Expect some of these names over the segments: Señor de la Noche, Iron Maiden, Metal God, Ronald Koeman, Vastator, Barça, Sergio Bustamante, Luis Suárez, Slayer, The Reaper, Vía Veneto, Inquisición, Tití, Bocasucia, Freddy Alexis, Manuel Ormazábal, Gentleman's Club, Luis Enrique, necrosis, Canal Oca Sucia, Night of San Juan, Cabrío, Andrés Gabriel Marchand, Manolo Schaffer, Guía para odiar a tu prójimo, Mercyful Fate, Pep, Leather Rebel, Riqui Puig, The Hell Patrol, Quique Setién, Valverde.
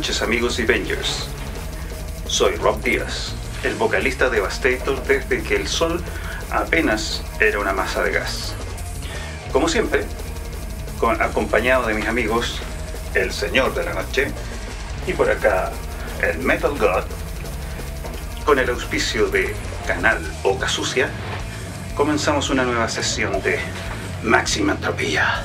noches, amigos y Avengers. Soy Rob Díaz, el vocalista de Vastator desde que el sol apenas era una masa de gas. Como siempre, acompañado de mis amigos, el Señor de la Noche, y por acá, el Metal God, con el auspicio de Canal Oca Sucia, comenzamos una nueva sesión de Máxima Entropía.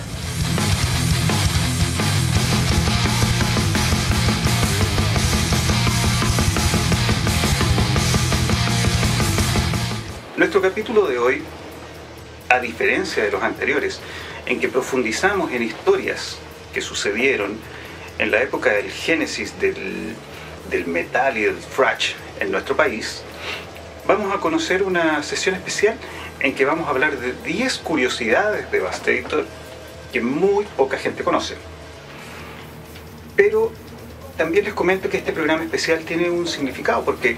Nuestro capítulo de hoy, a diferencia de los anteriores, en que profundizamos en historias que sucedieron en la época del génesis del metal y del thrash en nuestro país, vamos a conocer una sesión especial en que vamos a hablar de 10 curiosidades de Vastator que muy poca gente conoce. Pero también les comento que este programa especial tiene un significado, porque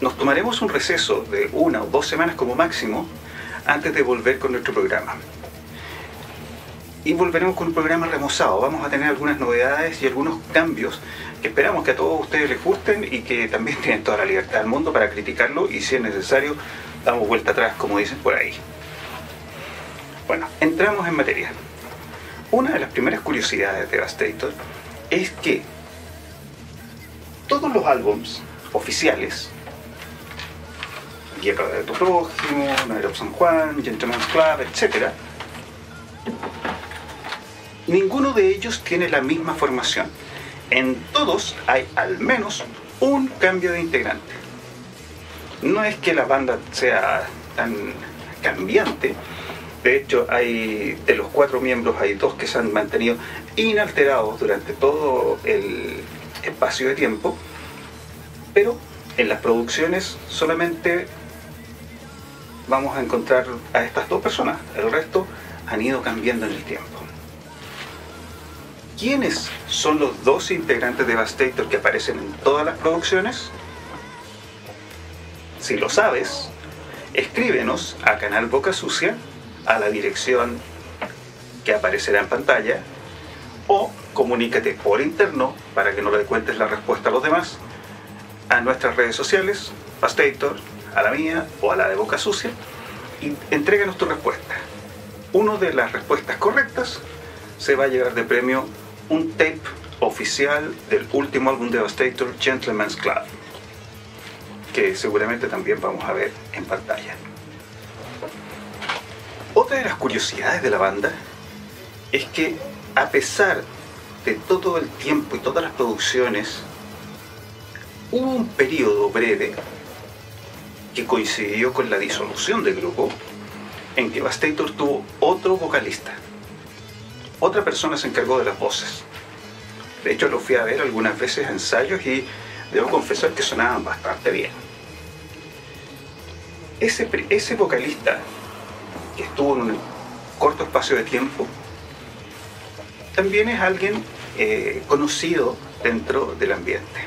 nos tomaremos un receso de 1 o 2 semanas como máximo antes de volver con nuestro programa. Y volveremos con un programa remozado. Vamos a tener algunas novedades y algunos cambios que esperamos que a todos ustedes les gusten, y que también tienen toda la libertad del mundo para criticarlo, y si es necesario damos vuelta atrás, como dicen por ahí. Bueno, entramos en materia. Una de las primeras curiosidades de Vastator es que todos los álbumes oficiales, Guía para odiar a tu prójimo, Night of San Juan, Gentleman's Club, etc., ninguno de ellos tiene la misma formación. En todos hay al menos un cambio de integrante. No es que la banda sea tan cambiante. De hecho, de los 4 miembros hay 2 que se han mantenido inalterados durante todo el espacio de tiempo. Pero en las producciones solamente vamos a encontrar a estas 2 personas. El resto han ido cambiando en el tiempo. ¿Quiénes son los 2 integrantes de Vastator que aparecen en todas las producciones? Si lo sabes, escríbenos a Canal Boca Sucia, a la dirección que aparecerá en pantalla, o comunícate por interno, para que no le cuentes la respuesta a los demás, a nuestras redes sociales, Vastator, a la mía o a la de Boca Sucia, y entréganos tu respuesta. Una de las respuestas correctas se va a llevar de premio un tape oficial del último álbum de Vastator, Gentleman's Club, que seguramente también vamos a ver en pantalla. Otra de las curiosidades de la banda es que, a pesar de todo el tiempo y todas las producciones, hubo un periodo breve que coincidió con la disolución del grupo, en que Vastator tuvo otro vocalista. Otra persona se encargó de las voces. De hecho, lo fui a ver algunas veces ensayos y debo confesar que sonaban bastante bien. Ese vocalista, que estuvo en un corto espacio de tiempo, también es alguien conocido dentro del ambiente.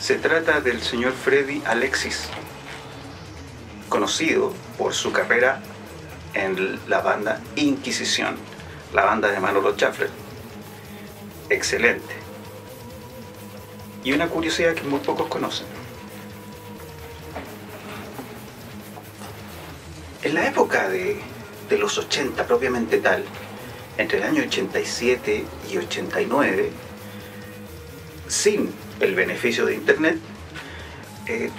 Se trata del señor Freddy Alexis, conocido por su carrera en la banda Inquisición, la banda de Manolo Schaffer. Excelente. Y una curiosidad que muy pocos conocen. En la época de los 80 propiamente tal, entre el año 87 y 89, sin el beneficio de internet,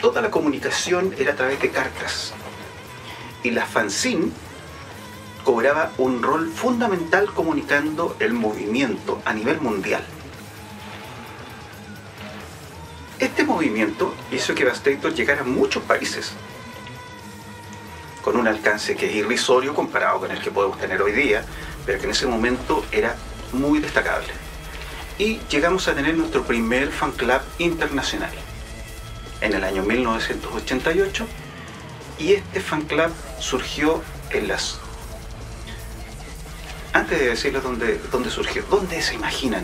toda la comunicación era a través de cartas. Y la fanzine cobraba un rol fundamental comunicando el movimiento a nivel mundial. Este movimiento hizo que Vastator llegara a muchos países, con un alcance que es irrisorio comparado con el que podemos tener hoy día, pero que en ese momento era muy destacable. Y llegamos a tener nuestro primer fan club internacional en el año 1988, y este fan club surgió en las... Antes de decirles dónde surgió, ¿dónde se imaginan?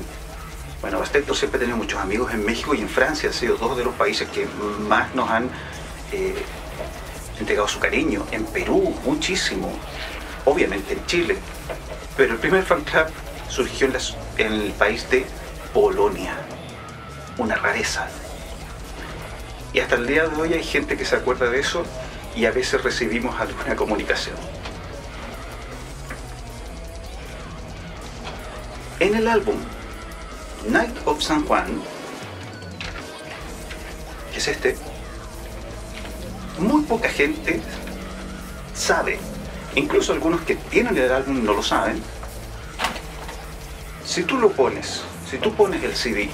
Bueno, Vastator siempre ha tenido muchos amigos en México y en Francia. Han sido 2 de los países que más nos han entregado su cariño. En Perú, muchísimo. Obviamente en Chile. Pero el primer fan club surgió en el país de Polonia. una rareza. Y hasta el día de hoy hay gente que se acuerda de eso y a veces recibimos alguna comunicación. En el álbum Night of San Juan, que es este, muy poca gente sabe, incluso algunos que tienen el álbum no lo saben. Si tú lo pones, si tú pones el CD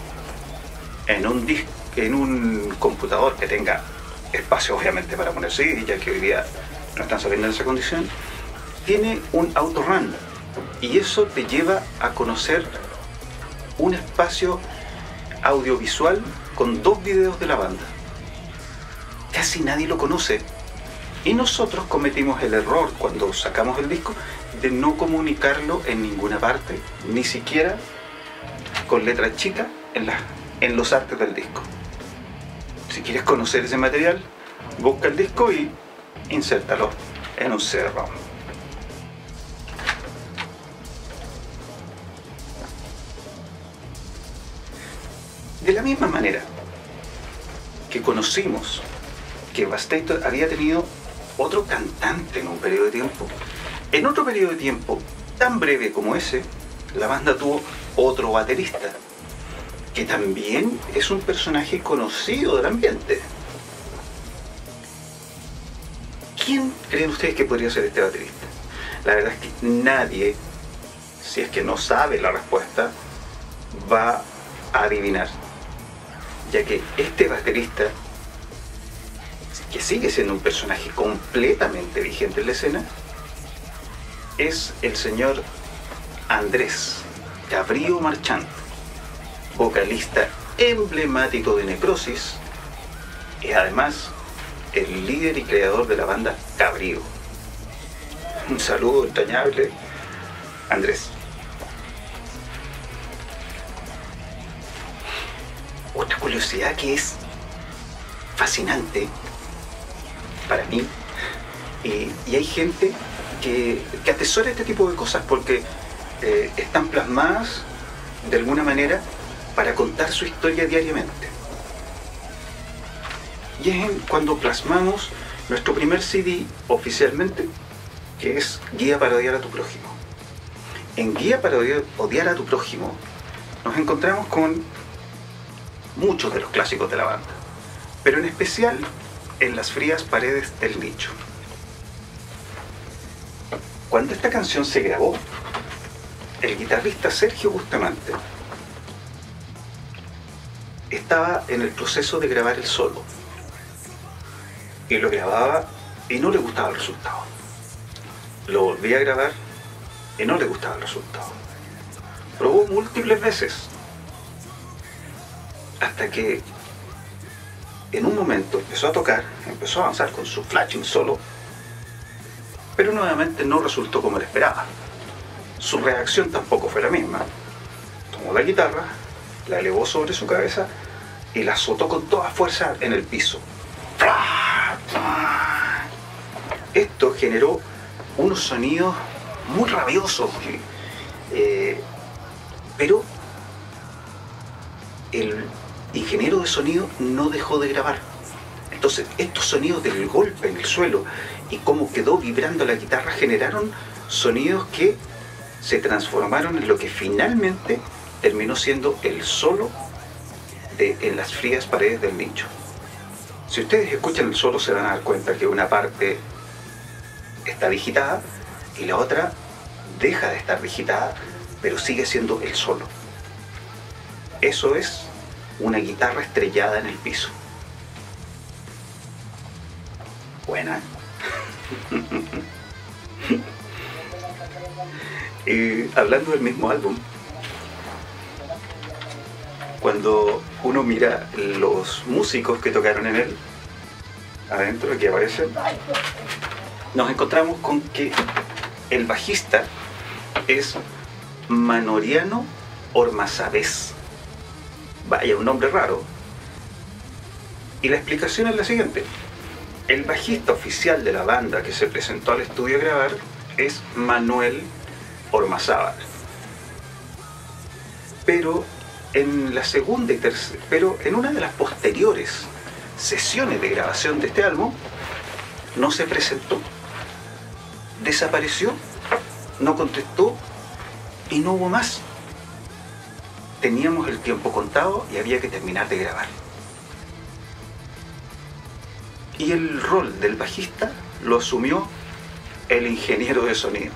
en un disco, en un computador que tenga espacio obviamente para poner CD, ya que hoy día no están saliendo en esa condición, tiene un autorun y eso te lleva a conocer un espacio audiovisual con dos videos de la banda. Casi nadie lo conoce y nosotros cometimos el error cuando sacamos el disco de no comunicarlo en ninguna parte, ni siquiera con letra chica en los artes del disco. Si quieres conocer ese material, busca el disco y insértalo en un CD-ROM. De la misma manera que conocimos que Vastator había tenido otro cantante en un periodo de tiempo, en otro periodo de tiempo tan breve como ese, la banda tuvo otro baterista, que también es un personaje conocido del ambiente. ¿Quién creen ustedes que podría ser este baterista? La verdad es que nadie, si es que no sabe la respuesta, va a adivinar, ya que este baterista, que sigue siendo un personaje completamente vigente en la escena, es el señor Andrés Gabriel Marchand, vocalista emblemático de Necrosis y además el líder y creador de la banda Cabrío. Un saludo entrañable, Andrés. Otra curiosidad que es fascinante para mí, y hay gente que atesora este tipo de cosas porque están plasmadas de alguna manera para contar su historia diariamente. Y es cuando plasmamos nuestro primer CD oficialmente, que es Guía para odiar a tu prójimo. En Guía para odiar a tu prójimo nos encontramos con muchos de los clásicos de la banda, pero en especial en las frías paredes del nicho. Cuando esta canción se grabó, el guitarrista Sergio Bustamante estaba en el proceso de grabar el solo y lo grababa y no le gustaba el resultado, lo volvía a grabar y no le gustaba el resultado, probó múltiples veces hasta que en un momento empezó a tocar, empezó a avanzar con su flashing solo, pero nuevamente no resultó como él esperaba. Su reacción tampoco fue la misma, tomó la guitarra, la elevó sobre su cabeza y la azotó con toda fuerza en el piso. Esto generó unos sonidos muy rabiosos, pero el ingeniero de sonido no dejó de grabar. Entonces estos sonidos del golpe en el suelo y cómo quedó vibrando la guitarra generaron sonidos que se transformaron en lo que finalmente terminó siendo el solo de En las frías paredes del nicho. Si ustedes escuchan el solo se van a dar cuenta que una parte está digitada y la otra deja de estar digitada, pero sigue siendo el solo. Eso es una guitarra estrellada en el piso. Buena. Y hablando del mismo álbum, cuando uno mira los músicos que tocaron en él, adentro que aparecen, nos encontramos con que el bajista es Mariano Ormazábal. Vaya, un nombre raro. Y la explicación es la siguiente. El bajista oficial de la banda que se presentó al estudio a grabar es Manuel Ormazábal. Pero en la segunda y tercera, pero en una de las posteriores sesiones de grabación de este álbum, no se presentó, desapareció, no contestó y no hubo más. Teníamos el tiempo contado y había que terminar de grabar. Y el rol del bajista lo asumió el ingeniero de sonido,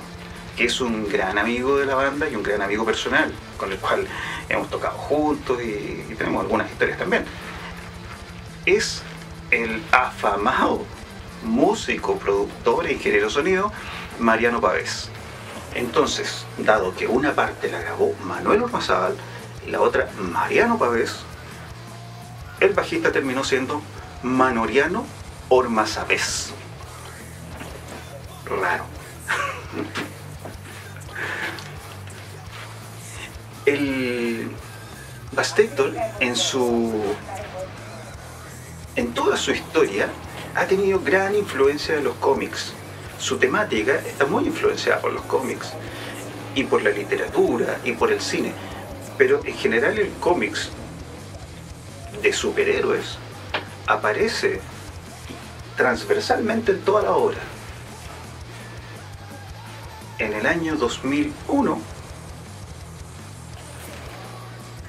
que es un gran amigo de la banda y un gran amigo personal, con el cual hemos tocado juntos y tenemos algunas historias también. Es el afamado músico, productor e ingeniero de sonido Mariano Pavés. Entonces, dado que una parte la grabó Manuel Ormazábal y la otra Mariano Pavés, el bajista terminó siendo Manoriano Ormazábal. Raro. El Vastator en toda su historia ha tenido gran influencia de los cómics. Su temática está muy influenciada por los cómics y por la literatura y por el cine, pero en general el cómics de superhéroes aparece transversalmente en toda la obra. En el año 2001,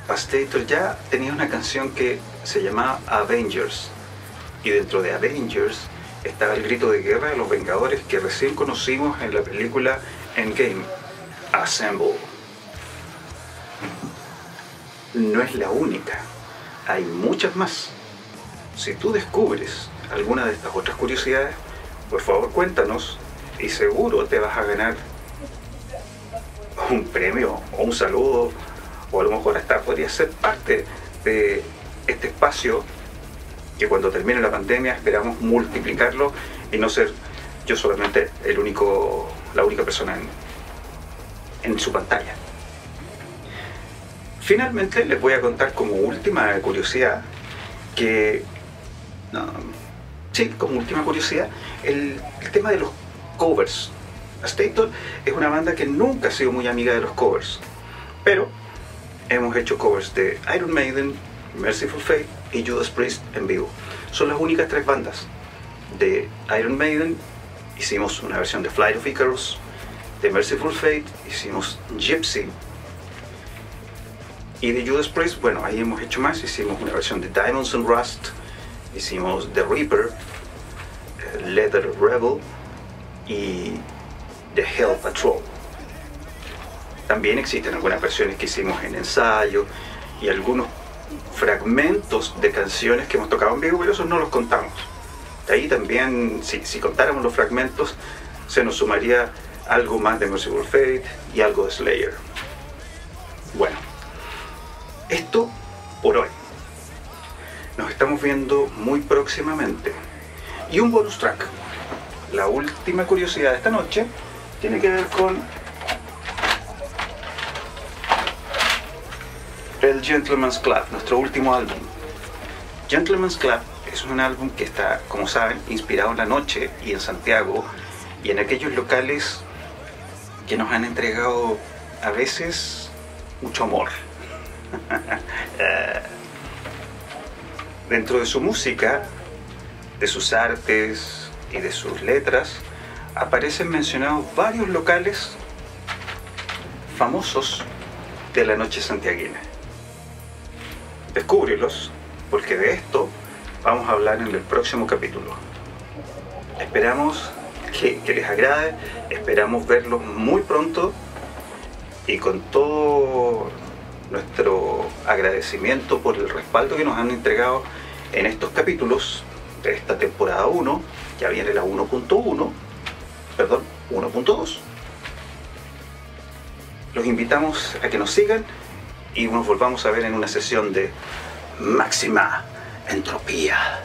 Vastator ya tenía una canción que se llamaba Avengers, y dentro de Avengers estaba el grito de guerra de los Vengadores que recién conocimos en la película Endgame, Assemble. No es la única, hay muchas más. Si tú descubres alguna de estas otras curiosidades, por favor cuéntanos y seguro te vas a ganar un premio o un saludo, o a lo mejor hasta podría ser parte de este espacio que cuando termine la pandemia esperamos multiplicarlo y no ser yo solamente la única persona en su pantalla. Finalmente les voy a contar como última curiosidad que... el tema de los covers. Vastator es una banda que nunca ha sido muy amiga de los covers, pero hemos hecho covers de Iron Maiden, Mercyful Fate y Judas Priest en vivo. Son las únicas tres bandas. De Iron Maiden hicimos una versión de Flight of Icarus, de Mercyful Fate hicimos Gypsy, y de Judas Priest, bueno, ahí hemos hecho más, hicimos una versión de Diamonds and Rust, hicimos The Reaper, Leather Rebel y The Hell Patrol. También existen algunas versiones que hicimos en ensayo y algunos fragmentos de canciones que hemos tocado en vivo, pero esos no los contamos. De ahí también, si contáramos los fragmentos, se nos sumaría algo más de Mercyful Fate y algo de Slayer. Bueno, esto por hoy. Nos estamos viendo muy próximamente. Y un bonus track. La última curiosidad de esta noche tiene que ver con el Gentleman's Club, nuestro último álbum. Gentleman's Club es un álbum que está, como saben, inspirado en la noche y en Santiago y en aquellos locales que nos han entregado a veces mucho amor. Dentro de su música, de sus artes y de sus letras aparecen mencionados varios locales famosos de la noche santiaguina. Descúbrelos, porque de esto vamos a hablar en el próximo capítulo. Esperamos que les agrade, esperamos verlos muy pronto y con todo nuestro agradecimiento por el respaldo que nos han entregado en estos capítulos de esta temporada 1, ya viene la 1.1, perdón, 1.2. Los invitamos a que nos sigan y nos volvamos a ver en una sesión de Máxima Entropía.